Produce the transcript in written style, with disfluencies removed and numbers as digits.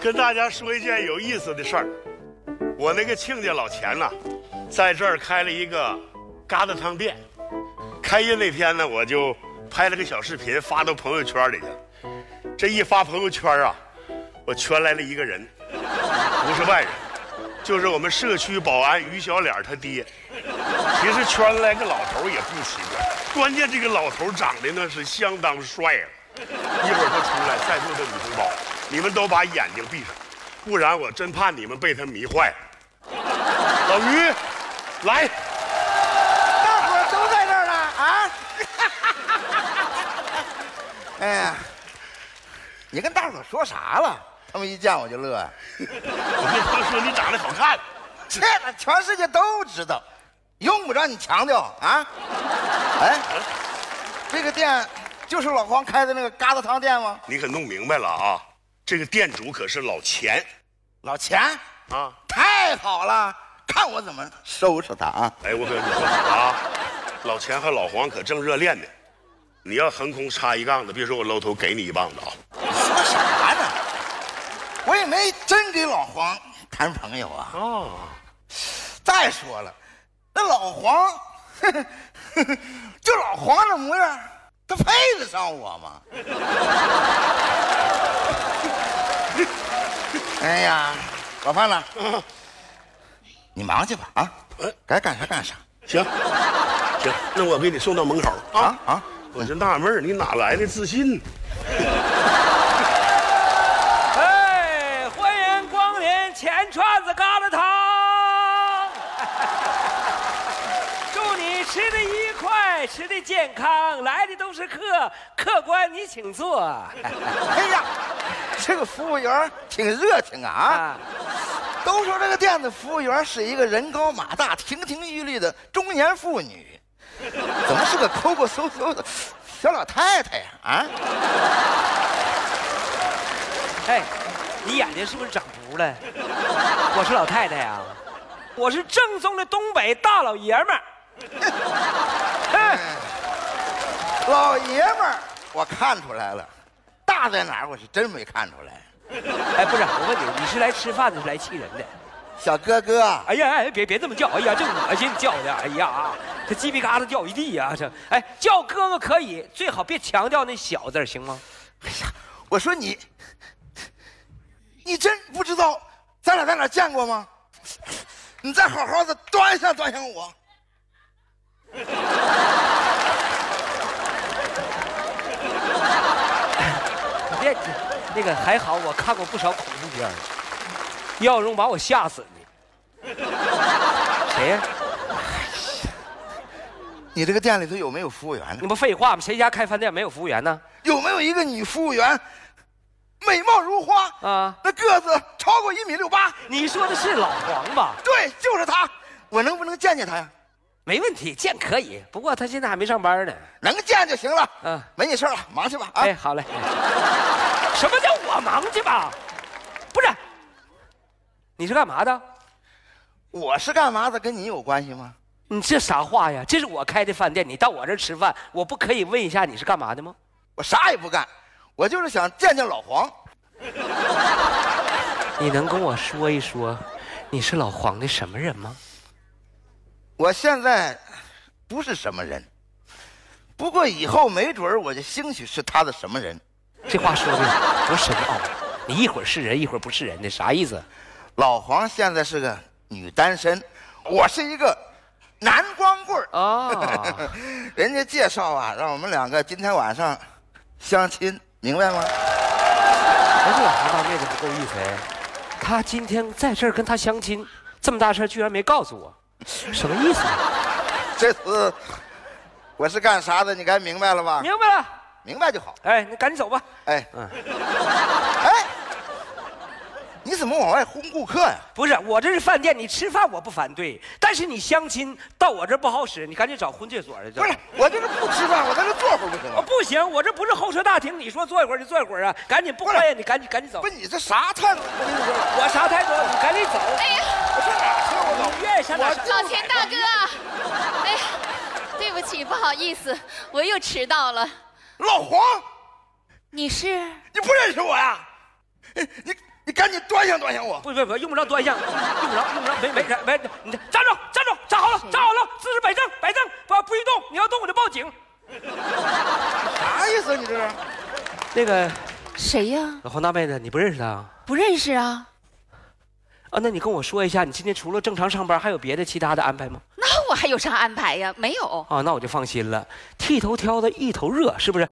跟大家说一件有意思的事儿。我那个亲家老钱呢，在这儿开了一个疙瘩汤店。开业那天呢，我就拍了个小视频发到朋友圈里去了。这一发朋友圈啊，我圈来了一个人，不是外人，就是我们社区保安于小脸他爹。其实圈来个老头也不奇怪，关键这个老头长得那是相当帅了。 一会儿他出来，在座的女同胞，你们都把眼睛闭上，不然我真怕你们被他迷坏了。老于，来，大伙儿都在这儿呢啊！哎呀，你跟大伙儿说啥了？他们一见我就乐。我就说你长得好看，这个全世界都知道，用不着你强调啊。哎，这个店。 就是老黄开的那个疙瘩汤店吗？你可弄明白了啊！这个店主可是老钱，老钱啊，太好了！看我怎么收拾他啊！哎，我跟你说啊，老钱和老黄可正热恋呢。你要横空插一杠子，别说我搂头给你一棒子啊！你说啥呢？我也没真给老黄谈朋友啊。哦，再说了，那老黄，就老黄那模样。 他配得上我吗？哎呀，老范了，你忙去吧啊，该干啥干啥。行，行，那我给你送到门口啊啊！我就纳闷你哪来的自信？哎，欢迎光临钱串子疙瘩汤，祝你吃的一。 快吃的健康，来的都是客，客官你请坐。哎呀，这个服务员挺热情啊！啊都说这个店的服务员是一个人高马大、亭亭玉立的中年妇女，怎么是个抠抠搜搜的小老太太呀？啊！哎，你眼睛是不是长毒了？我是老太太呀、啊，我是正宗的东北大老爷们儿。 老爷们儿，我看出来了，大在哪儿？我是真没看出来。哎，不是，我问你，你是来吃饭的，是来气人的？小哥哥，哎呀，哎，别这么叫，哎呀，这恶心叫的，哎呀，这鸡皮疙瘩掉一地呀、啊，这，哎，叫哥哥可以，最好别强调那小字，行吗？哎呀，我说你，你真不知道咱俩在哪见过吗？你再好好的端详端详我。 别，那个还好，我看过不少恐怖片，要容把我吓死你。谁呀、啊？你这个店里头有没有服务员呢？你不废话吗？谁家开饭店没有服务员呢？有没有一个女服务员，美貌如花啊，那个子超过1.68米？你说的是老黄吧？对，就是他。我能不能见见他呀？ 没问题，见可以。不过他现在还没上班呢，能见就行了。嗯，没你事了，忙去吧。啊、哎，好嘞。什么叫我忙去吧？不是，你是干嘛的？我是干嘛的，跟你有关系吗？你这啥话呀？这是我开的饭店，你到我这儿吃饭，我不可以问一下你是干嘛的吗？我啥也不干，我就是想见见老黄。你能跟我说一说，你是老黄的什么人吗？ 我现在不是什么人，不过以后没准儿我就兴许是他的什么人。这话说的多深奥！你一会儿是人，一会儿不是人的，啥意思？老黄现在是个女单身，我是一个男光棍儿啊。人家介绍啊，让我们两个今天晚上相亲，明白吗？哎，这老黄大妹子不够意思哎，他今天在这儿跟他相亲，这么大事居然没告诉我。 什么意思、啊？这次我是干啥的，你该明白了吧？明白了，明白就好。哎，你赶紧走吧。哎，嗯，哎，你怎么往外轰顾客呀、啊？不是，我这是饭店，你吃饭我不反对，但是你相亲到我这不好使，你赶紧找婚介所去。不是，我这是不吃饭，我在这坐会儿不行吗？不行，我这不是候车大厅，你说坐一会儿就坐一会儿啊！赶紧不欢迎你，赶紧走。不是你这啥态度？我啥态度？你赶紧走。哎呀，我上哪去？ 老钱大哥，哎呀，对不起，不好意思，我又迟到了。老黄，你是？你不认识我呀？你你赶紧端详端详我！不，用不着端详，用不着，没，你站住，站好了，姿势摆正，不许动，你要动我就报警。啥意思？你这是？那个谁呀？黄大妹子，你不认识他？不认识啊。啊，那你跟我说一下，你今天除了正常上班，还有别的其他的安排吗？那我还有啥安排呀？没有。啊，那我就放心了。剃头挑的一头热，是不是？